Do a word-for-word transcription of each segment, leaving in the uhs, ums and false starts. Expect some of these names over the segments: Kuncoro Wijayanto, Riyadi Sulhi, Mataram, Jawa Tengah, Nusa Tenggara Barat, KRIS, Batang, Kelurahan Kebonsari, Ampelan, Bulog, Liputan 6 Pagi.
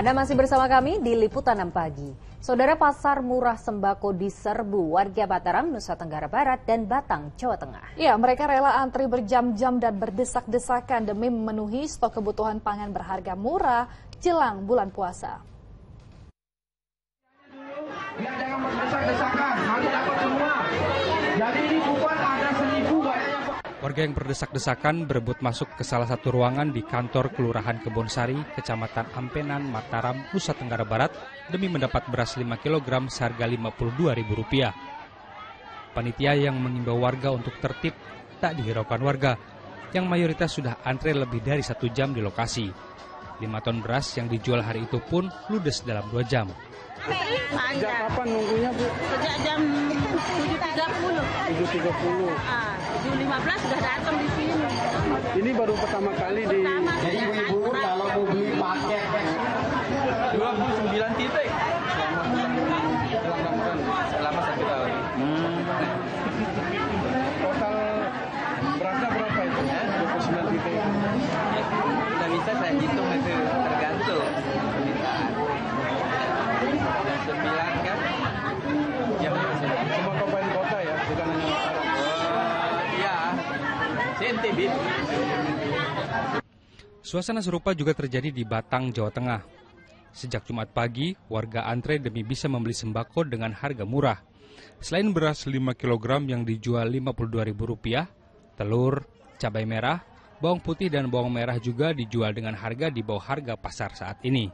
Anda masih bersama kami di Liputan enam Pagi. Saudara, pasar murah sembako diserbu warga Mataram, Nusa Tenggara Barat dan Batang, Jawa Tengah. Ya, mereka rela antri berjam-jam dan berdesak-desakan demi memenuhi stok kebutuhan pangan berharga murah jelang bulan puasa. Ya, jangan berdesak-desakan, nanti dapat semua. Jadi ini kupon ada seribu banyaknya. Warga yang berdesak-desakan berebut masuk ke salah satu ruangan di kantor Kelurahan Kebonsari, Kecamatan Ampelan, Mataram, Nusa Tenggara Barat demi mendapat beras lima kilogram seharga lima puluh dua ribu rupiah. Panitia yang mengimbau warga untuk tertib tak dihiraukan warga yang mayoritas sudah antre lebih dari satu jam di lokasi. lima ton beras yang dijual hari itu pun ludes dalam dua jam. Sejak kapan nunggunya, Bu? Sejak jam tujuh tiga puluh. tujuh tiga puluh. Ah, tujuh lima belas sudah datang di sini. Ini baru pertama kali di. Jadi ibu-ibu kalau mau beli paket dua puluh sembilan titik. Selama satu tahun. Total berasnya berapa itu? dua puluh sembilan titik. Tidak bisa saya hitung itu, tergantung. Suasana serupa juga terjadi di Batang, Jawa Tengah. Sejak Jumat pagi, warga antre demi bisa membeli sembako dengan harga murah. Selain beras lima kilogram yang dijual lima puluh dua ribu rupiah, telur, cabai merah, bawang putih dan bawang merah juga dijual dengan harga di bawah harga pasar saat ini.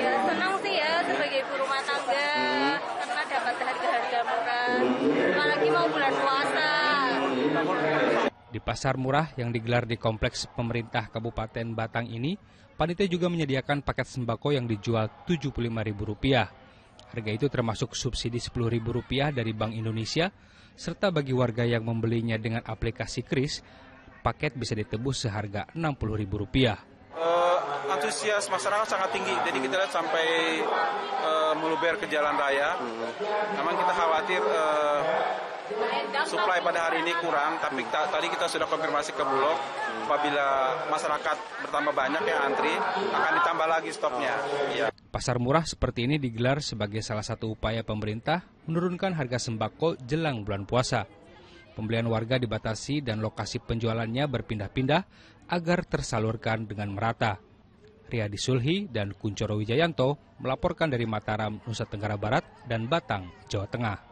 Ya, senang sih ya sebagai ibu rumah tangga, karena dapat harga-harga murah, apalagi mau bulan puasa. Di pasar murah yang digelar di kompleks pemerintah Kabupaten Batang ini, panitia juga menyediakan paket sembako yang dijual tujuh puluh lima ribu rupiah. Harga itu termasuk subsidi sepuluh ribu rupiah dari Bank Indonesia, serta bagi warga yang membelinya dengan aplikasi KRIS, paket bisa ditebus seharga enam puluh ribu rupiah. Uh, antusias masyarakat sangat tinggi, jadi kita lihat sampai uh, meluber ke jalan raya. Memang kita khawatir Uh, Suplai pada hari ini kurang, tapi kita, tadi kita sudah konfirmasi ke Bulog, apabila masyarakat bertambah banyak yang antri, akan ditambah lagi stoknya. Ya. Pasar murah seperti ini digelar sebagai salah satu upaya pemerintah menurunkan harga sembako jelang bulan puasa. Pembelian warga dibatasi dan lokasi penjualannya berpindah-pindah agar tersalurkan dengan merata. Riyadi Sulhi dan Kuncoro Wijayanto melaporkan dari Mataram, Nusa Tenggara Barat dan Batang, Jawa Tengah.